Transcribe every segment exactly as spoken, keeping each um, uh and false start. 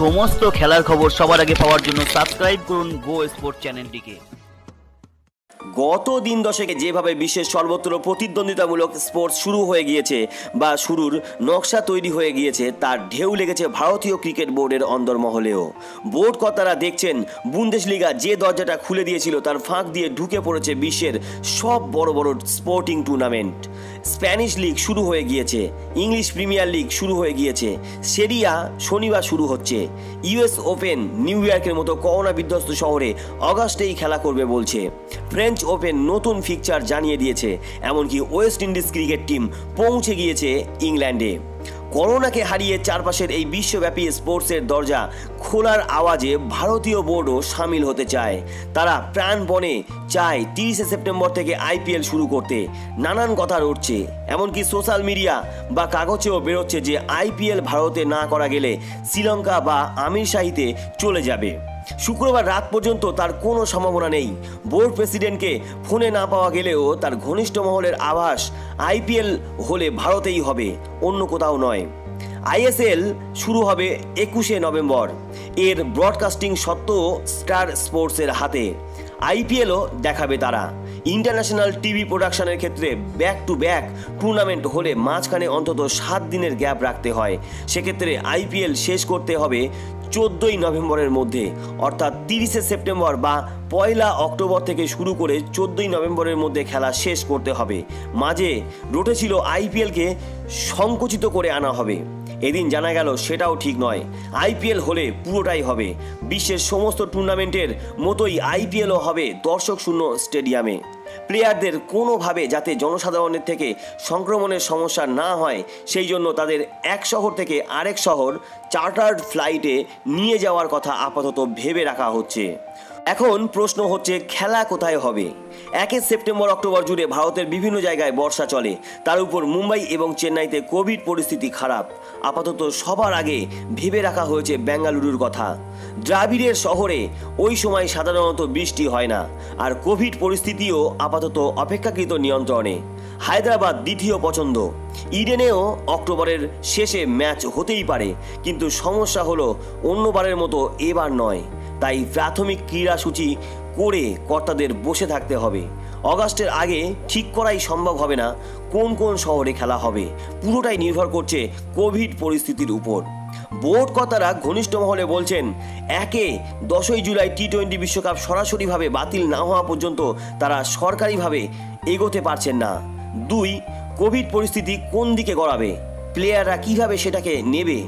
সমস্ত খেলার খবর সবার আগে পাওয়ার জন্য সাবস্ক্রাইব করুন গো স্পোর্ট চ্যানেলটিকে। গত দিন দশকে যেভাবে বিশ্বের সর্বত্র প্রতিদ্বন্দ্বিতামূলক স্পোর্টস শুরু হয়ে গিয়েছে বা শুরুর নকশা তৈরি হয়ে গিয়েছে, তার ঢেউ লেগেছে ভারতীয় ক্রিকেট বোর্ডের অন্দরমহলেও। বোর্ড কর্তারা দেখছেন বুন্দেশলিগা যে দরজাটা খুলে দিয়েছিল তার ফাঁক দিয়ে ঢুকে পড়েছে বিশ্বের সব বড় বড় স্পোর্টিং টুর্নামেন্ট। স্প্যানিশ লিগ শুরু হয়ে গিয়েছে, ইংলিশ প্রিমিয়ার লিগ শুরু হয়ে গিয়েছে, সেরিয়া শনিবার শুরু হচ্ছে, ইউএস ওপেন নিউ ইয়র্কের মতো করোনা বিধ্বস্ত শহরে অগাস্টেই খেলা করবে বলছে, ফ্রেঞ্চ ওপেন নতুন ফিকচার জানিয়ে দিয়েছে, এমনকি ওয়েস্ট ইন্ডিজ ক্রিকেট টিম পৌঁছে গিয়েছে ইংল্যান্ডে। করোনাকে হারিয়ে চারপাশের এই বিশ্বব্যাপী স্পোর্টসের দরজা খোলার আওয়াজে ভারতীয় বোর্ডও সামিল হতে চায়। তারা প্রাণপণে চায় তিরিশে সেপ্টেম্বর থেকে আইপিএল শুরু করতে। নানান কথা উঠছে, এমনকি সোশ্যাল মিডিয়া বা কাগজেও বেরোচ্ছে যে আইপিএল ভারতে না করা গেলে শ্রীলঙ্কা বা আমিরশাহিতে চলে যাবে। শুক্রবার রাত পর্যন্ত তার কোনো সম্ভাবনা নেই। বোর্ড প্রেসিডেন্টকে ফোনে না পাওয়া গেলেও তার ঘনিষ্ঠ মহলের আভাস আইপিএল হলে ভারতেই হবে, অন্য কোথাও নয়। আইএসএল শুরু হবে একুশে নভেম্বর, এর ব্রডকাস্টিং সত্ত্বেও স্টার স্পোর্টসের হাতে। আইপিএলও দেখাবে তারা। ইন্টারন্যাশনাল টিভি প্রোডাকশনের ক্ষেত্রে ব্যাক টু ব্যাক টুর্নামেন্ট হলে মাঝখানে অন্তত সাত দিনের গ্যাপ রাখতে হয়। সেক্ষেত্রে আইপিএল শেষ করতে হবে চোদ্দোই নভেম্বরের মধ্যে, অর্থাৎ তিরিশে সেপ্টেম্বর বা পয়লা অক্টোবর থেকে শুরু করে চোদ্দোই নভেম্বরের মধ্যে খেলা শেষ করতে হবে। মাঝে রোটে ছিল আইপিএলকে সংকুচিত করে আনা হবে, এদিন জানা গেল সেটাও ঠিক নয়। আইপিএল হলে পুরোটাই হবে, বিশ্বের সমস্ত টুর্নামেন্টের মতোই আইপিএলও হবে দর্শক শূন্য স্টেডিয়ামে। প্লেয়ারদের কোনোভাবে যাতে জনসাধারণের থেকে সংক্রমণের সমস্যা না হয় সেই জন্য তাদের এক শহর থেকে আরেক শহর চার্টার্ড ফ্লাইটে নিয়ে যাওয়ার কথা আপাতত ভেবে রাখা হচ্ছে। এখন প্রশ্ন হচ্ছে খেলা কোথায় হবে। একে সেপ্টেম্বর অক্টোবর জুড়ে ভারতের বিভিন্ন জায়গায় বর্ষা চলে, তার উপর মুম্বাই এবং চেন্নাইতে কোভিড পরিস্থিতি খারাপ। আপাতত সবার আগে ভেবে রাখা হয়েছে বেঙ্গালুরুর কথা। দ্রাবিড়ের শহরে ওই সময় সাধারণত বৃষ্টি হয় না, আর কোভিড পরিস্থিতিও আপাতত অপেক্ষাকৃত নিয়ন্ত্রণে। হায়দ্রাবাদ দ্বিতীয় পছন্দ। ইডেনেও অক্টোবরের শেষে ম্যাচ হতেই পারে, কিন্তু সমস্যা হলো অন্যবারের মতো এবার নয়, তাই প্রাথমিক ক্রীড়াসূচি করে কর্তাদের বসে থাকতে হবে। অগাস্টের আগে ঠিক করাই সম্ভব হবে না কোন কোন শহরে খেলা হবে, পুরোটাই নির্ভর করছে কোভিড পরিস্থিতির উপর। বোর্ড কর্তারা ঘনিষ্ঠ মহলে বলছেন একে দশই জুলাই টি টোয়েন্টি বিশ্বকাপ সরাসরিভাবে বাতিল না হওয়া পর্যন্ত তারা সরকারিভাবে এগোতে পারছেন না। দুই, কোভিড পরিস্থিতি কোন দিকে গড়াবে, প্লেয়াররা কীভাবে সেটাকে নেবে,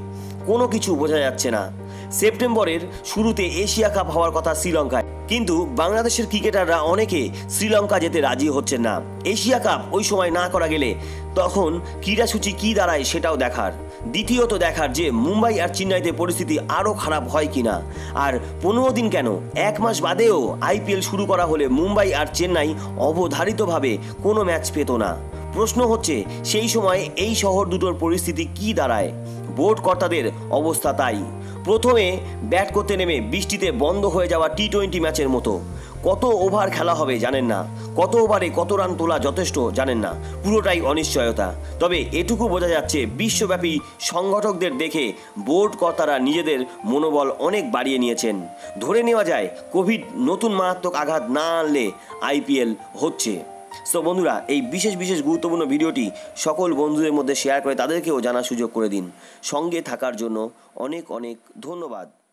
কোনো কিছু বোঝা যাচ্ছে না। সেপ্টেম্বরের শুরুতে এশিয়া কাপ হওয়ার কথা শ্রীলঙ্কায়, কিন্তু বাংলাদেশের ক্রিকেটাররা অনেকে শ্রীলঙ্কা যেতে রাজি হচ্ছেন না। এশিয়া কাপ ওই সময় না করা গেলে তখন ক্রীড়াসূচি কী দাঁড়ায় সেটাও দেখার। দ্বিতীয়ত দেখার যে মুম্বাই আর চেন্নাইতে পরিস্থিতি আরও খারাপ হয় কি না। আর পনেরো দিন কেন, এক মাস বাদেও আইপিএল শুরু করা হলে মুম্বাই আর চেন্নাই অবধারিতভাবে কোনো ম্যাচ পেত না। প্রশ্ন হচ্ছে সেই সময় এই শহর দুটোর পরিস্থিতি কী দাঁড়ায়। বোর্ড কর্তাদের অবস্থা তাই, প্রথমে ব্যাট করতে নেমে বৃষ্টিতে বন্ধ হয়ে যাওয়া টি টোয়েন্টি ম্যাচের মতো। কত ওভার খেলা হবে জানেন না, কত ওভারে কত রান তোলা যথেষ্ট জানেন না, পুরোটাই অনিশ্চয়তা। তবে এটুকু বোঝা যাচ্ছে বিশ্বব্যাপী সংগঠকদের দেখে বোর্ড কর্তারা নিজেদের মনোবল অনেক বাড়িয়ে নিয়েছেন। ধরে নেওয়া যায় কোভিড নতুন মারাত্মক আঘাত না আনলে আইপিএল হচ্ছে। সো বন্ধুরা, এই বিশেষ বিশেষ গুরুত্বপূর্ণ ভিডিওটি সকল বন্ধুদের মধ্যে শেয়ার করে তাদেরকেও জানার সুযোগ করে দিন। সঙ্গে থাকার জন্য অনেক অনেক ধন্যবাদ।